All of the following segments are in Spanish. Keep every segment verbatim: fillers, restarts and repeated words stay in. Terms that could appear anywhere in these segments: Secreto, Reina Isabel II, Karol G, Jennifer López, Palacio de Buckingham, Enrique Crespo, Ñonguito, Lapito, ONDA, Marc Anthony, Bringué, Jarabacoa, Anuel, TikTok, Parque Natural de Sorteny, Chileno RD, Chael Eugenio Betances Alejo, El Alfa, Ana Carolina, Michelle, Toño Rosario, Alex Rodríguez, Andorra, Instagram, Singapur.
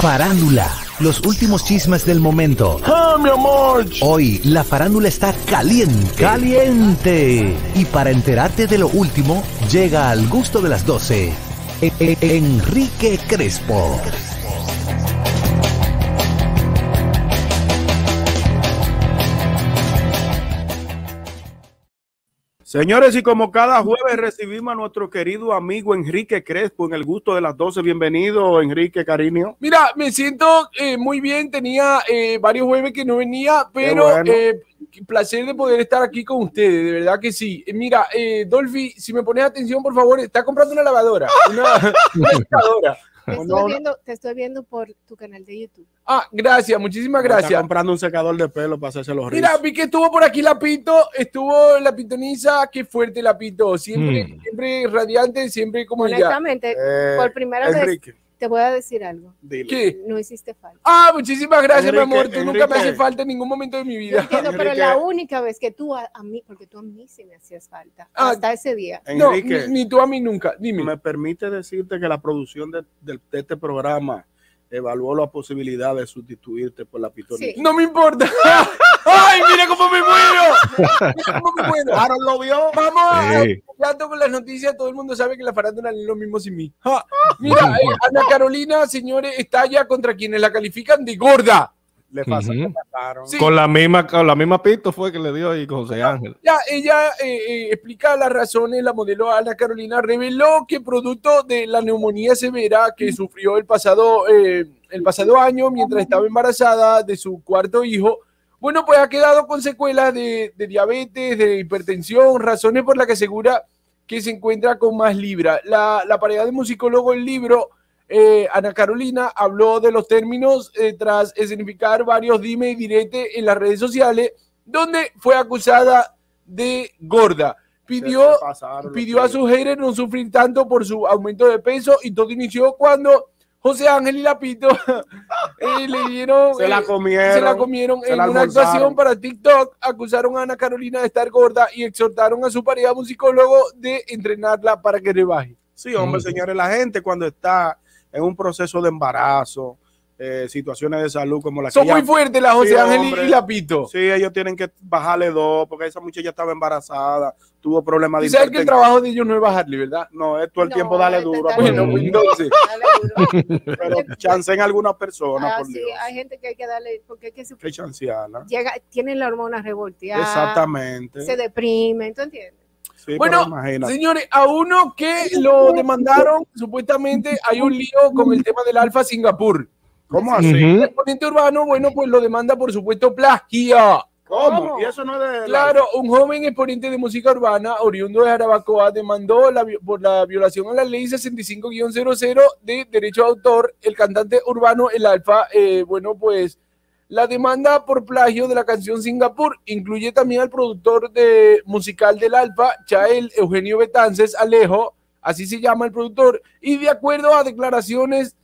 Farándula, los últimos chismes del momento. ¡Ah, mi amor! Hoy la farándula está caliente. ¡Caliente! Y para enterarte de lo último, llega al gusto de las doce, e -e Enrique Crespo. Señores, y como cada jueves recibimos a nuestro querido amigo Enrique Crespo en el gusto de las doce. Bienvenido, Enrique, cariño. Mira, me siento eh, muy bien. Tenía eh, varios jueves que no venía, pero bueno. eh, placer de poder estar aquí con ustedes. De verdad que sí. Mira, eh, Dolphy, si me pones atención, por favor, está comprando una lavadora. Una, una lavadora. Te estoy, no, viendo, te estoy viendo por tu canal de YouTube. Ah, gracias, muchísimas gracias. Está comprando un secador de pelo para hacerse los rizos. Mira, vi que estuvo por aquí Lapito, estuvo la pitoniza, qué fuerte Lapito, siempre, mm. siempre radiante, siempre como ya. Honestamente, eh, por primera Enrique. vez te voy a decir algo. Dile. ¿Qué? No hiciste falta. Ah, muchísimas gracias, Enrique, mi amor, tú Enrique. nunca me haces falta en ningún momento de mi vida. Entiendo, pero la única vez que tú a, a mí, porque tú a mí sí me hacías falta, ah, hasta ese día. Enrique, no, ni, ni tú a mí nunca, dime. ¿Me permite decirte que la producción de, de, de este programa evaluó la posibilidad de sustituirte por la pitoniza? Sí. No me importa. ¡Ay, mira cómo me muero! Mira cómo me muero. Aaron lo vio. Vamos, sí. Plato con las noticias. Todo el mundo sabe que la farándula es lo mismo sin mí. ¡Ja! Mira, eh, Ana Carolina, señores, estalla contra quienes la califican de gorda. Le pasa, uh -huh. que sí. Con la misma, con la misma pito fue que le dio ahí con José Ángel. Ya, ella eh, eh, explica las razones. La modelo Ana Carolina reveló que producto de la neumonía severa que sufrió el pasado, eh, el pasado año mientras estaba embarazada de su cuarto hijo, bueno, pues ha quedado con secuelas de, de diabetes, de hipertensión, razones por las que asegura que se encuentra con más libra. La, la pareja de musicólogo del libro, eh, Ana Carolina, habló de los términos eh, tras escenificar varios dime y direte en las redes sociales, donde fue acusada de gorda. Pidió, pidió a sus haters no sufrir tanto por su aumento de peso y todo inició cuando José Ángel y Lapito eh, le dieron, se, eh, la comieron, se la comieron en una actuación para TikTok. Acusaron a Ana Carolina de estar gorda y exhortaron a su pareja musicólogo de entrenarla para que rebaje. Sí, hombre, mm. señores, la gente cuando está en un proceso de embarazo, eh, situaciones de salud como la son que son muy fuertes la José sí, Ángel hombre, y Lapito. Sí, ellos tienen que bajarle dos porque esa muchacha estaba embarazada, tuvo problemas de hipertensión. ¿Sabes que el trabajo de ellos no es bajarle, verdad? No, es todo el no, tiempo dale duro. Bueno, entonces, dale duro. Pero chanceen a alguna persona, ah, por sí, Dios. Hay gente que hay que darle, porque hay que, se... que chancearla. Llega, tienen la hormona revolteada. Exactamente. Se deprime, ¿tú entiendes? Sí, bueno, señores, a uno que lo demandaron, supuestamente hay un lío con el tema del Alfa Singapur. ¿Cómo así? Uh-huh. El exponente urbano, bueno, pues lo demanda, por supuesto, plagio. ¿Cómo? ¿Y eso no es de...? Claro, un joven exponente de música urbana, oriundo de Jarabacoa, demandó la, por la violación a la ley sesenta y cinco guion cero cero de derecho de autor. El cantante urbano, el Alfa, eh, bueno, pues la demanda por plagio de la canción Singapur incluye también al productor de, musical del Alfa, Chael Eugenio Betances Alejo, así se llama el productor, y de acuerdo a declaraciones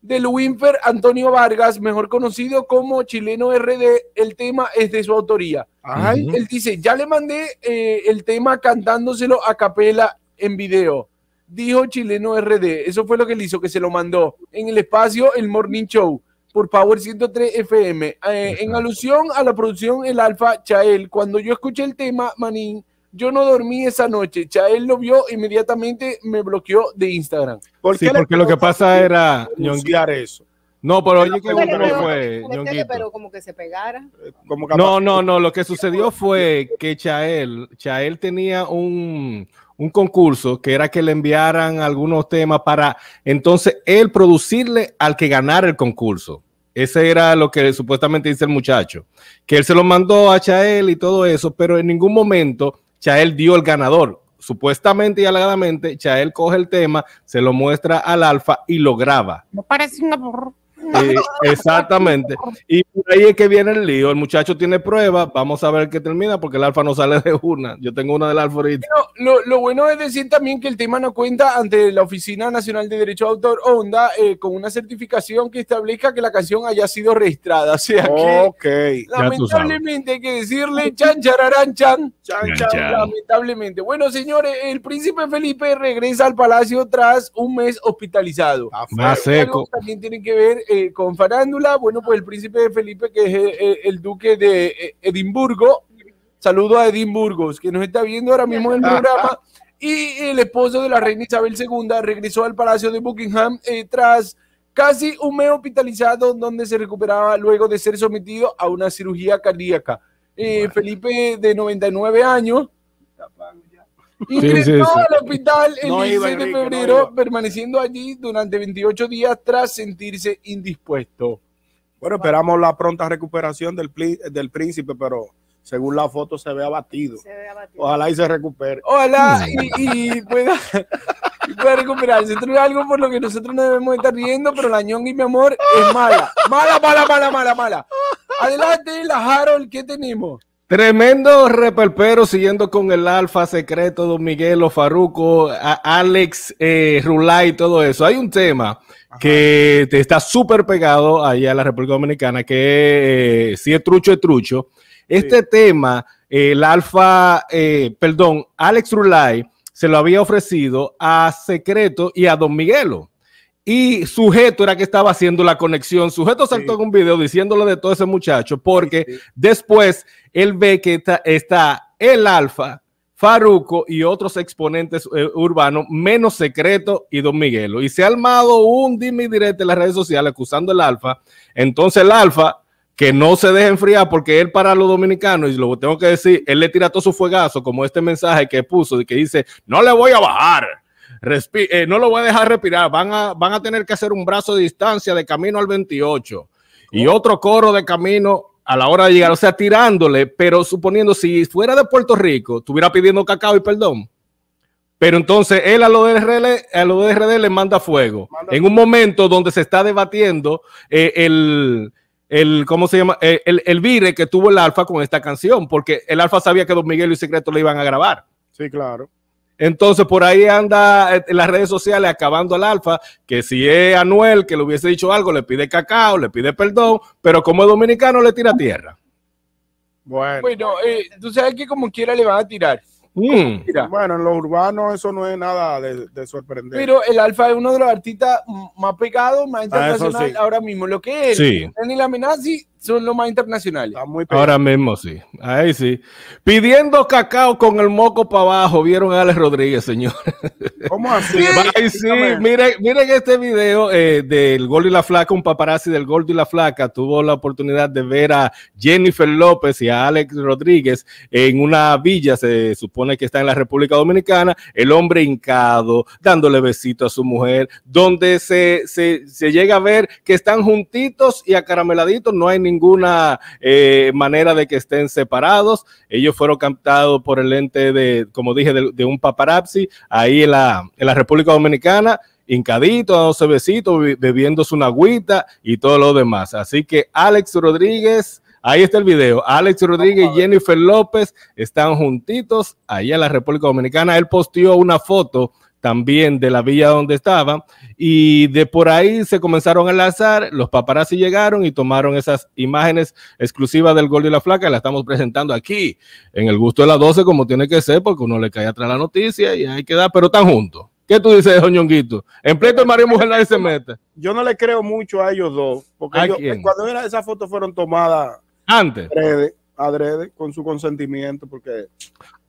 del Winfer Antonio Vargas, mejor conocido como Chileno R D, el tema es de su autoría. Ay, uh -huh. Él dice, ya le mandé eh, el tema cantándoselo a capela en video, dijo Chileno R D. Eso fue lo que él hizo, que se lo mandó en el espacio El Morning Show por Power ciento tres F M. Eh, uh -huh. En alusión a la producción El Alfa, Chael, cuando yo escuché el tema, manín, yo no dormí esa noche. Chael lo vio, inmediatamente me bloqueó de Instagram. ¿Por sí, porque lo que pasa era ñonguear eso. No, pero oye, que fue pero como que se pegara. Como que no, no, no. Lo que sucedió fue que Chael, Chael tenía un, un concurso que era que le enviaran algunos temas para entonces él producirle al que ganara el concurso. Ese era lo que supuestamente dice el muchacho. Que él se lo mandó a Chael y todo eso, pero en ningún momento Chael dio el ganador. Supuestamente y alegadamente, Chael coge el tema, se lo muestra al Alfa y lo graba. No parece una burra. Eh, exactamente. Y por ahí es que viene el lío. El muchacho tiene pruebas. Vamos a ver qué termina, porque el Alfa no sale de una. Yo tengo una del Alfa ahorita. Lo, lo bueno es decir también que el tema no cuenta ante la Oficina Nacional de Derecho de Autor, ONDA, eh, con una certificación que establezca que la canción haya sido registrada. O sea que, okay, lamentablemente, hay que decirle chan, chararán, chan, chan, chan, chan. Lamentablemente. Bueno, señores, el príncipe Felipe regresa al palacio tras un mes hospitalizado. Más seco. También tienen que ver. Eh, eh, con farándula, bueno, pues el príncipe Felipe, que es eh, el duque de eh, Edimburgo, saludo a Edimburgo, que nos está viendo ahora mismo en el programa, y el esposo de la reina Isabel segunda regresó al Palacio de Buckingham eh, tras casi un mes hospitalizado, donde se recuperaba luego de ser sometido a una cirugía cardíaca. Eh, bueno. Felipe, de noventa y nueve años, ingresó sí, sí, sí. al hospital el no dieciséis de febrero, no permaneciendo allí durante veintiocho días tras sentirse indispuesto. Bueno, esperamos la pronta recuperación del, del príncipe, pero según la foto se ve abatido. Se ve abatido. Ojalá y se recupere. Ojalá y, y pueda... y puede recuperarse. Esto es algo por lo que nosotros no debemos estar riendo, pero la ñonga, y mi amor, es mala. Mala, mala, mala, mala, mala. Adelante, la Harold, ¿qué tenemos? Tremendo reperpero, siguiendo con el Alfa, Secreto, Don Miguelo, Farruco, Alex eh, Rulay, y todo eso. Hay un tema Ajá. que te está súper pegado allá en la República Dominicana, que eh, si es trucho, es trucho. Este sí. tema, eh, el Alfa, eh, perdón, Alex Rulay, se lo había ofrecido a Secreto y a Don Miguelo. Y Sujeto era que estaba haciendo la conexión. Sujeto saltó sí. con un video diciéndole de todo ese muchacho, porque sí, sí. después él ve que está, está el Alfa, Farruco y otros exponentes eh, urbanos, menos Secreto y Don Miguelo. Y se ha armado un dime y direte en las redes sociales acusando al Alfa. Entonces el Alfa, que no se deje enfriar, porque él para los dominicanos, y lo tengo que decir, él le tira todo su fuegazo, como este mensaje que puso, que dice, no le voy a bajar, respi eh, no lo voy a dejar respirar, van a, van a tener que hacer un brazo de distancia de camino al veintiocho, ¿cómo? Y otro coro de camino a la hora de llegar, o sea, tirándole, pero suponiendo, si fuera de Puerto Rico, estuviera pidiendo cacao y perdón. Pero entonces él a los de R D le manda fuego, manda en un momento donde se está debatiendo eh, el... el cómo se llama el, el, el vire que tuvo el Alfa con esta canción, porque el Alfa sabía que Don Miguelo y Secreto le iban a grabar. Sí, claro. Entonces por ahí anda en las redes sociales acabando al Alfa, que si es Anuel que le hubiese dicho algo, le pide cacao, le pide perdón, pero como es dominicano le tira tierra. Bueno, bueno eh, tú sabes que como quiera le van a tirar. Mm. Bueno, en los urbanos eso no es nada de, de sorprender. Pero el Alfa es uno de los artistas más pegados, más internacional sí. ahora mismo. Lo que es, sí. en la amenaza son los más internacionales. Muy ahora mismo sí, ahí sí. Pidiendo cacao con el moco para abajo, vieron a Alex Rodríguez, señor. ¿Cómo así? Sí, sí. Miren, miren este video eh, del Gordo y la Flaca, un paparazzi del Gordo y la Flaca tuvo la oportunidad de ver a Jennifer López y a Alex Rodríguez en una villa, se supone que está en la República Dominicana, el hombre hincado, dándole besito a su mujer, donde se, se, se llega a ver que están juntitos y acarameladitos, no hay ninguna eh, manera de que estén separados. Ellos fueron captados por el ente de, como dije, de, de un paparazzi, ahí en la, en la República Dominicana, hincadito, dándose besitos, bebiéndose una agüita y todo lo demás. Así que Alex Rodríguez... ahí está el video. Alex Rodríguez y Jennifer López están juntitos allá en la República Dominicana. Él posteó una foto también de la villa donde estaban y de por ahí se comenzaron a lanzar. Los paparazzi llegaron y tomaron esas imágenes exclusivas del Gordo y la Flaca. La estamos presentando aquí en El Gusto de las doce, como tiene que ser, porque uno le cae atrás la noticia y hay que dar, pero están juntos. ¿Qué tú dices, Joñonguito? En pleito de marido y mujer nadie se mete. Yo no le creo mucho a ellos dos, porque ellos, cuando era esas fotos fueron tomadas antes, adrede, adrede, con su consentimiento, porque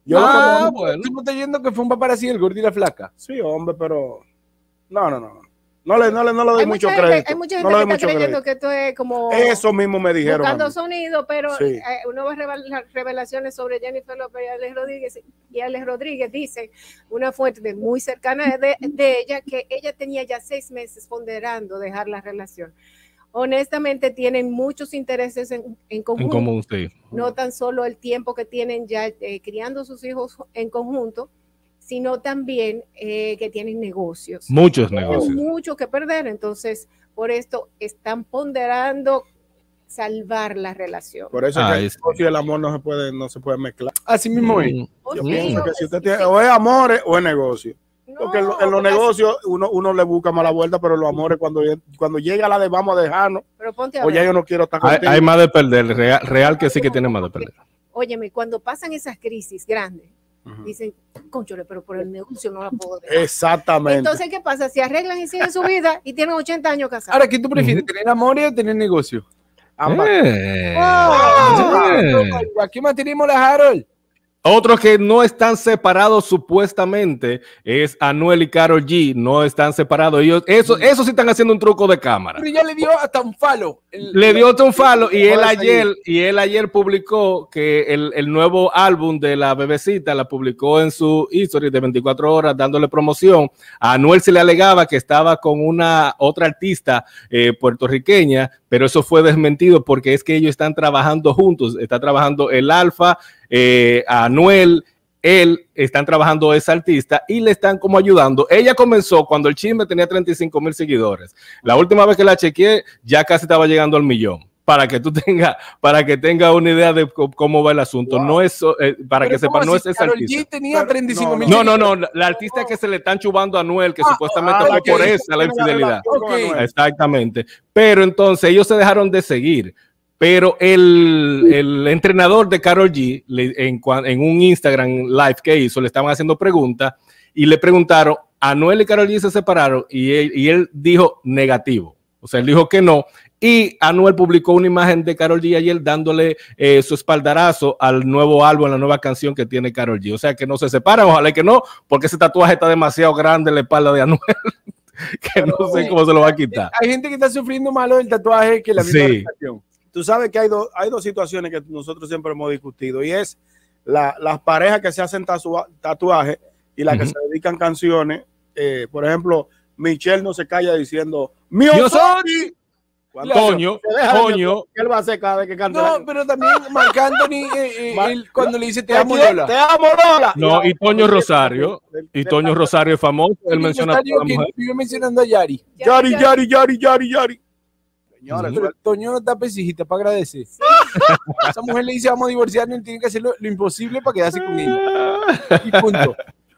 yo ah, lo que bueno. estoy yendo que fue un paparazzi el Gordo y la Flaca. Sí, hombre, pero no, no, no. No le, no le, no le doy mucho gente, crédito. Hay mucha gente no que está creyendo crédito. que esto es como... Eso mismo me dijeron. Buscando sonido, pero sí. eh, nuevas revelaciones sobre Jennifer López y Alex Rodríguez. Y Alex Rodríguez dice, una fuente muy cercana de, de ella, que ella tenía ya seis meses ponderando dejar la relación. Honestamente tienen muchos intereses en, en conjunto, en común, sí. no tan solo el tiempo que tienen ya eh, criando sus hijos en conjunto, sino también eh, que tienen negocios. Muchos negocios. Mucho que perder, entonces por esto están ponderando salvar la relación. Por eso ah, es que el, el amor no se puede, no se puede mezclar. Así mismo es. Mm. Yo sí, pienso que si usted tiene, o es amor o es negocio. Porque no, en los negocios uno, uno le busca mala vuelta, pero los amores cuando, cuando llega la de vamos a dejarnos, a o ya yo no quiero estar hay, hay más de perder, real, real que sí que tiene más de perder. Óyeme, cuando pasan esas crisis grandes, Uh-huh. Dicen, cónchole, pero por el negocio no la puedo dejar. Exactamente. Entonces, ¿qué pasa? Se arreglan y siguen su vida y tienen ochenta años casados. Ahora, ¿qué tú prefieres? Uh-huh. ¿Tener amor o tener negocio? Ambas. Eh. Oh, eh. Aquí mantenemos la Harold. Otros que no están separados supuestamente es Anuel y Karol G. No están separados. Ellos, eso, eso sí están haciendo un truco de cámara. Pero ya le dio hasta un falo. El, le dio hasta un falo y él ayer, y él ayer publicó que el, el nuevo álbum de la bebecita la publicó en su history de veinticuatro horas dándole promoción. A Anuel se le alegaba que estaba con una otra artista eh, puertorriqueña, pero eso fue desmentido porque es que ellos están trabajando juntos. Está trabajando El Alfa, Eh, a Anuel, él, están trabajando esa artista y le están como ayudando. Ella comenzó cuando el chisme tenía treinta y cinco mil seguidores. La última vez que la chequeé ya casi estaba llegando al millón. Para que tú tengas, para que tenga una idea de cómo va el asunto. Wow. No es, eh, para que sepan, no es esa artista. Tenía treinta y cinco, no, no, no, no, la artista no, que se le están chubando a Anuel, que ah, supuestamente ah, fue okay, por esa la infidelidad. Okay. Exactamente. Pero entonces ellos se dejaron de seguir. Pero el, el entrenador de Karol G, en, en un Instagram live que hizo, le estaban haciendo preguntas y le preguntaron, Anuel y Karol G se separaron, y él, y él dijo negativo. O sea, él dijo que no. Y Anuel publicó una imagen de Karol G ayer dándole eh, su espaldarazo al nuevo álbum, la nueva canción que tiene Karol G. O sea, que no se separan, ojalá que no, porque ese tatuaje está demasiado grande en la espalda de Anuel. Que pero, no sé cómo se lo va a quitar. Hay gente que está sufriendo malo del tatuaje que la misma sí. relación. Tú sabes que hay, do, hay dos situaciones que nosotros siempre hemos discutido, y es la, las parejas que se hacen tatuajes y las uh-huh. que se dedican canciones. Eh, por ejemplo, Michelle no se calla diciendo ¡Mío soy! Coño, coño. ¿Qué él va a hacer cada vez que canta? No, pero también Marc Anthony, eh, eh, él, cuando le dice te amo, Lola. Te amo, Lola. No, y Toño Rosario. Y Toño Rosario es famoso. Él menciona a toda mujer. Yo mencionando a Yari. Yari, Yari, Yari, Yari, Yari. Señora, pero Toño no está pesijita para agradecer. A esa mujer le dice vamos a divorciarnos y tiene que hacer lo, lo imposible para quedarse con ella. Y punto.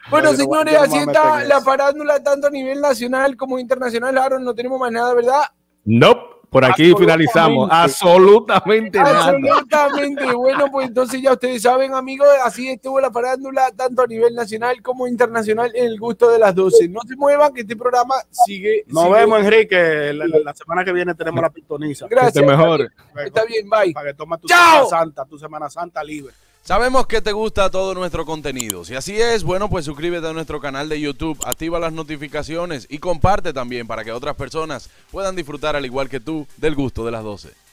Bueno, señores, así está la farándula tanto a nivel nacional como internacional. Ahora no tenemos más nada, ¿verdad? No, nope, por aquí finalizamos. Absolutamente nada. Absolutamente. Bueno, pues entonces ya ustedes saben, amigos, así estuvo la farándula tanto a nivel nacional como internacional en El Gusto de las doce. No se muevan, que este programa sigue. Nos sigue. Vemos, Enrique. La, la, la semana que viene tenemos la pitoniza. Gracias. Que te mejores. Está bien, bye. Para que tomes tu ¡Chao! Semana Santa, tu Semana Santa libre. Sabemos que te gusta todo nuestro contenido. Si así es, bueno, pues suscríbete a nuestro canal de YouTube, activa las notificaciones y comparte también para que otras personas puedan disfrutar al igual que tú del Gusto de las doce.